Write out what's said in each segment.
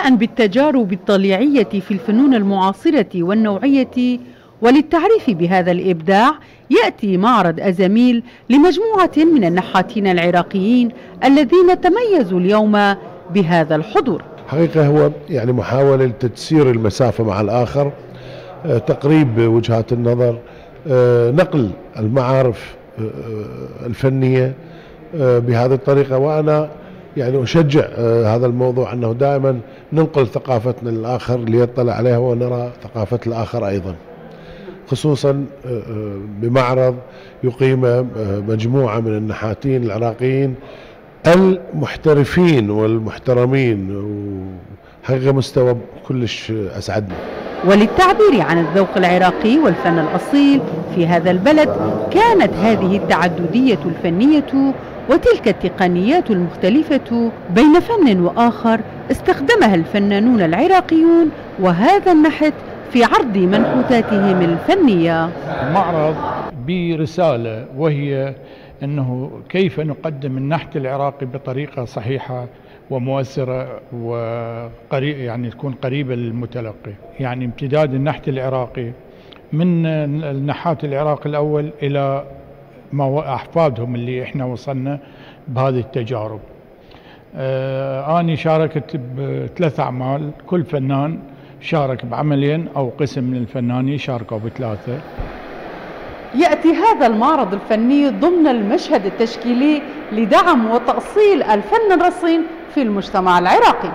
اقتناء بالتجارب الطليعية في الفنون المعاصرة والنوعية. وللتعريف بهذا الإبداع يأتي معرض أزاميل لمجموعة من النحاتين العراقيين الذين تميزوا اليوم بهذا الحضور. حقيقة هو يعني محاولة لتتسير المسافة مع الآخر، تقريب وجهات النظر، نقل المعارف الفنية بهذه الطريقة. وأنا يعني أشجع هذا الموضوع، أنه دائما ننقل ثقافتنا للآخر ليطلع عليها ونرى ثقافة الآخر أيضا، خصوصا بمعرض يقيمه مجموعة من النحاتين العراقيين المحترفين والمحترمين، وحقيقة مستوى كلش أسعدني. وللتعبير عن الذوق العراقي والفن الأصيل في هذا البلد، كانت هذه التعددية الفنية وتلك التقنيات المختلفة بين فن وآخر استخدمها الفنانون العراقيون وهذا النحت في عرض منحوتاتهم الفنية. معرض برسالة، وهي أنه كيف نقدم النحت العراقي بطريقة صحيحة ومؤثرة وقريب، يعني تكون قريبة للمتلقي. يعني امتداد النحت العراقي من النحات العراقي الأول إلى ما أحفادهم اللي إحنا وصلنا بهذه التجارب. أنا شاركت بثلاث أعمال، كل فنان شارك بعملين أو قسم من الفنانين شاركوا بثلاثة. يأتي هذا المعرض الفني ضمن المشهد التشكيلي لدعم وتأصيل الفن الرصين في المجتمع العراقي.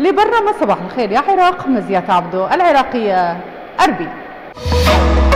لبرنامج صباح الخير يا عراق، مزيات عبدو، العراقية، أربيل.